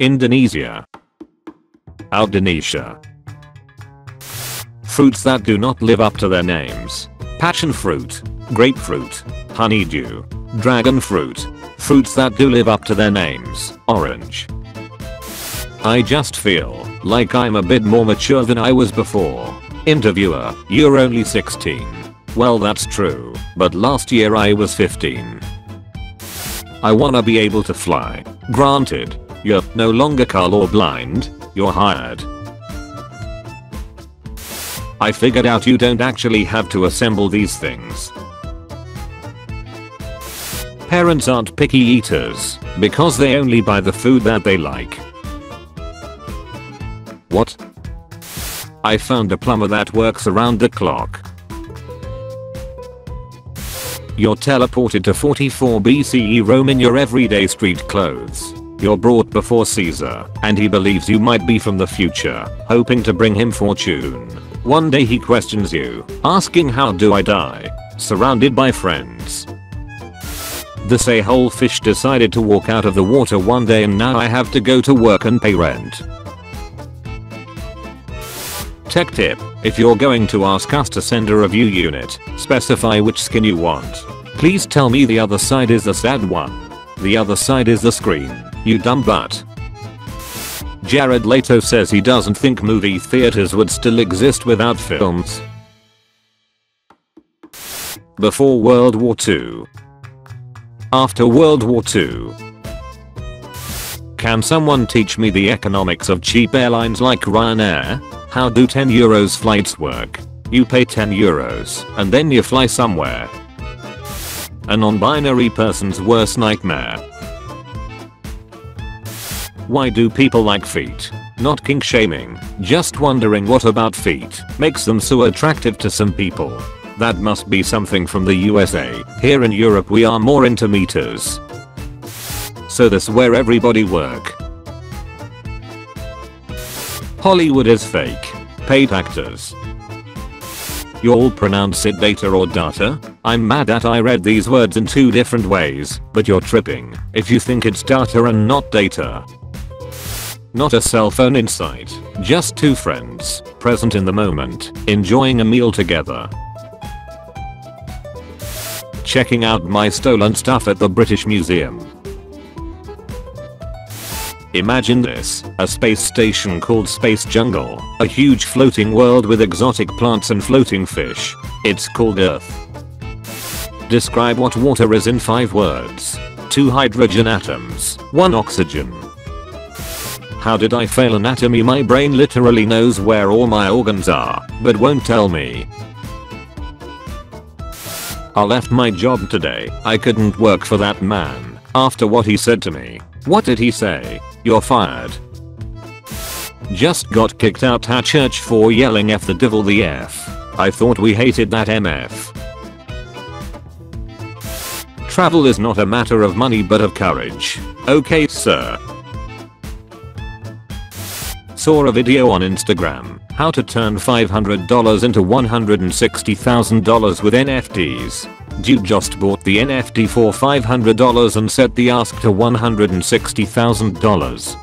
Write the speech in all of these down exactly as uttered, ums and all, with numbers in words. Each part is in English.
Indonesia. Aldonesia. Fruits that do not live up to their names. Passion fruit, grapefruit, honeydew, dragon fruit. Fruits that do live up to their names. Orange. I just feel like I'm a bit more mature than I was before. Interviewer, you're only sixteen. Well, that's true, but last year I was fifteen. I wanna be able to fly. Granted, you're no longer colorblind, you're hired. I figured out you don't actually have to assemble these things. Parents aren't picky eaters because they only buy the food that they like. What? I found a plumber that works around the clock. You're teleported to forty-four B C E Rome in your everyday street clothes. You're brought before Caesar, and he believes you might be from the future, hoping to bring him fortune. One day he questions you, asking how do I die? Surrounded by friends. The say-whole fish decided to walk out of the water one day, and now I have to go to work and pay rent. Tech tip, if you're going to ask us to send a review unit, specify which skin you want. Please tell me the other side is the sad one. The other side is the screen, you dumb butt. Jared Leto says he doesn't think movie theaters would still exist without films. Before World War Two. After World War Two. Can someone teach me the economics of cheap airlines like Ryanair? How do ten euros flights work? You pay ten euros and then you fly somewhere. A non-binary person's worst nightmare. Why do people like feet? Not kink shaming, just wondering what about feet makes them so attractive to some people. That must be something from the U S A. Here in Europe we are more into meters. So this where everybody work. Hollywood is fake. Paid actors. You all pronounce it data or data? I'm mad that I read these words in two different ways, but you're tripping if you think it's data and not data. Not a cell phone in sight, just two friends, present in the moment, enjoying a meal together. Checking out my stolen stuff at the British Museum. Imagine this, a space station called Space Jungle, a huge floating world with exotic plants and floating fish. It's called Earth. Describe what water is in five words. Two hydrogen atoms, one oxygen. How did I fail anatomy? My brain literally knows where all my organs are, but won't tell me. I left my job today. I couldn't work for that man after what he said to me. What did he say? You're fired. Just got kicked out at church for yelling F the devil the F. I thought we hated that M F. Travel is not a matter of money but of courage. Okay, sir. Saw a video on Instagram, how to turn five hundred dollars into one hundred sixty thousand dollars with N F Ts. You just bought the N F T for five hundred dollars and set the ask to one hundred sixty thousand dollars.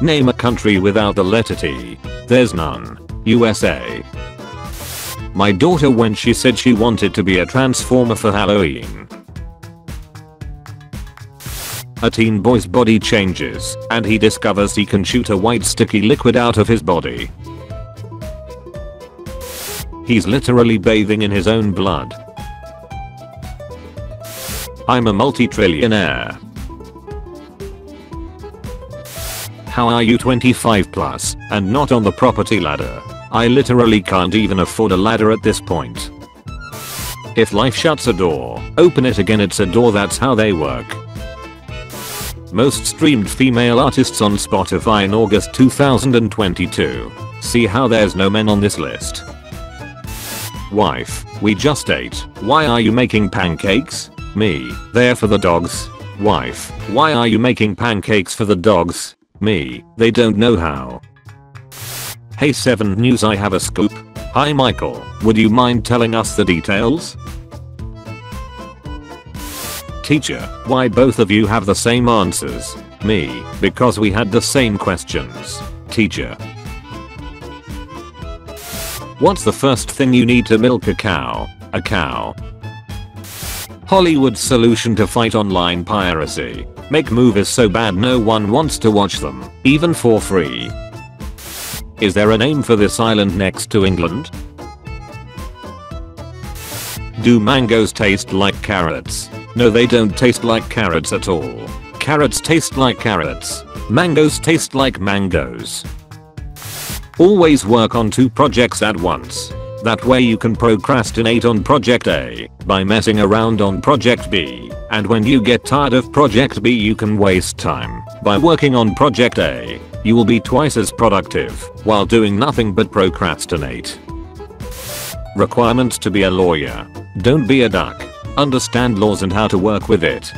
Name a country without the letter T. There's none. U S A. My daughter, when she said she wanted to be a transformer for Halloween. A teen boy's body changes, and he discovers he can shoot a white sticky liquid out of his body. He's literally bathing in his own blood. I'm a multi-trillionaire. How are you twenty-five plus and not on the property ladder? I literally can't even afford a ladder at this point. If life shuts a door, open it again. It's a door. That's how they work. Most streamed female artists on Spotify in August two thousand twenty-two. See how there's no men on this list. Wife, we just ate. Why are you making pancakes? Me, they're for the dogs. Wife, why are you making pancakes for the dogs? Me, they don't know how. Hey seven news, I have a scoop. Hi Michael, would you mind telling us the details? Teacher, why both of you have the same answers? Me, because we had the same questions. Teacher: what's the first thing you need to milk a cow? A cow. Hollywood solution to fight online piracy: make movies so bad no one wants to watch them, even for free. Is there a name for this island next to England? Do mangoes taste like carrots? No, they don't taste like carrots at all. Carrots taste like carrots. Mangoes taste like mangoes. Always work on two projects at once. That way you can procrastinate on project A by messing around on project B, and when you get tired of project B you can waste time by working on project A. You will be twice as productive while doing nothing but procrastinate. Requirements to be a lawyer: don't be a duck. Understand laws and how to work with it.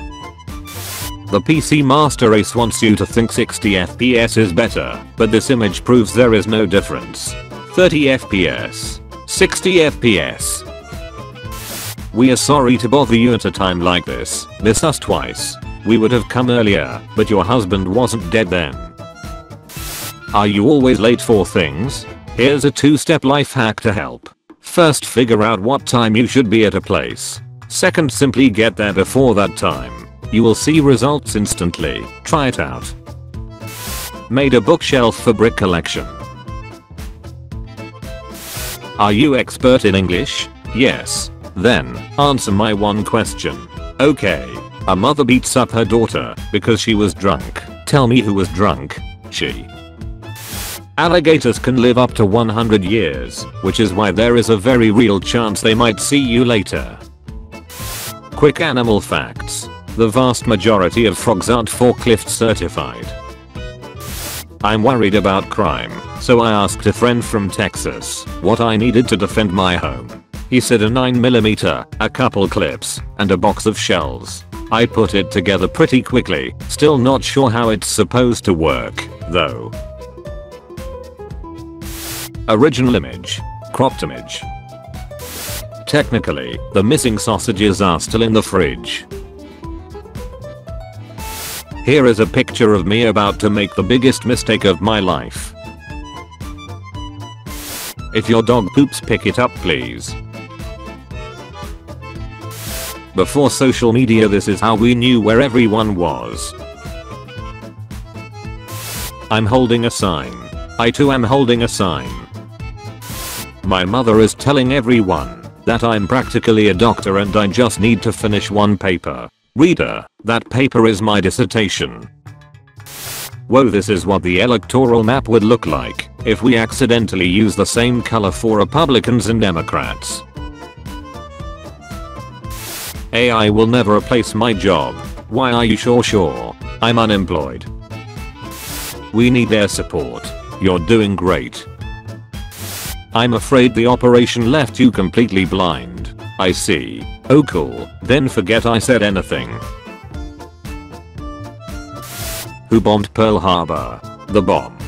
The P C Master Race wants you to think sixty F P S is better, but this image proves there is no difference. thirty F P S. sixty F P S. We are sorry to bother you at a time like this. Miss us twice. We would have come earlier, but your husband wasn't dead then. Are you always late for things? Here's a two-step life hack to help. First, figure out what time you should be at a place. Second, simply get there before that time. You will see results instantly. Try it out. Made a bookshelf for brick collection. Are you expert in English? Yes. Then, answer my one question. Okay. A mother beats up her daughter because she was drunk. Tell me who was drunk. She. Alligators can live up to one hundred years, which is why there is a very real chance they might see you later. Quick animal facts. The vast majority of frogs aren't forklift certified. I'm worried about crime, so I asked a friend from Texas what I needed to defend my home. He said a nine millimeter, a couple clips, and a box of shells. I put it together pretty quickly, still not sure how it's supposed to work, though. Original image. Cropped image. Technically, the missing sausages are still in the fridge. Here is a picture of me about to make the biggest mistake of my life. If your dog poops, pick it up please. Before social media, this is how we knew where everyone was. I'm holding a sign. I too am holding a sign. My mother is telling everyone that I'm practically a doctor and I just need to finish one paper. Reader, that paper is my dissertation. Whoa, this is what the electoral map would look like if we accidentally use the same color for Republicans and Democrats. A I will never replace my job. Why are you sure sure? I'm unemployed. We need their support. You're doing great. I'm afraid the operation left you completely blind. I see. Oh cool, then forget I said anything. Who bombed Pearl Harbor? The bomb.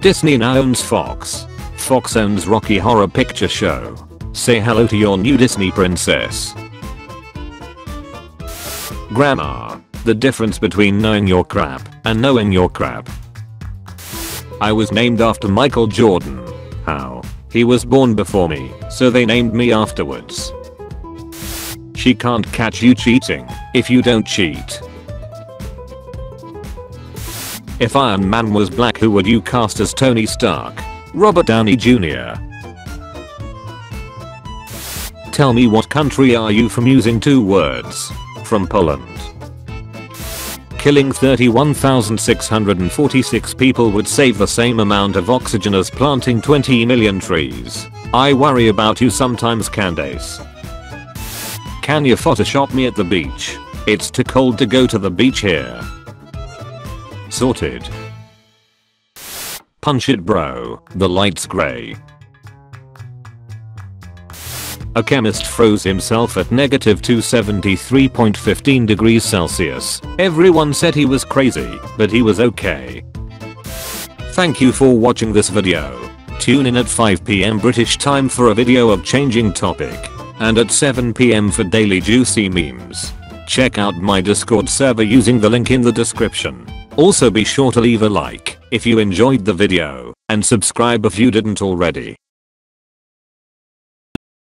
Disney now owns Fox. Fox owns Rocky Horror Picture Show. Say hello to your new Disney princess. Grammar. The difference between knowing your crap and knowing your crap. I was named after Michael Jordan. How? He was born before me, so they named me afterwards. She can't catch you cheating if you don't cheat. If Iron Man was black, who would you cast as Tony Stark? Robert Downey Junior Tell me, what country are you from using two words? From Poland. Killing thirty-one thousand six hundred forty-six people would save the same amount of oxygen as planting twenty million trees. I worry about you sometimes, Candace. Can you Photoshop me at the beach? It's too cold to go to the beach here. Sorted. Punch it bro, the light's grey. A chemist froze himself at negative two hundred seventy-three point one five degrees Celsius. Everyone said he was crazy, but he was okay. Thank you for watching this video. Tune in at five p m British time for a video of changing topic, and at seven p m for daily juicy memes. check out my Discord server using the link in the description. Also be sure to leave a like if you enjoyed the video, and subscribe if you didn't already.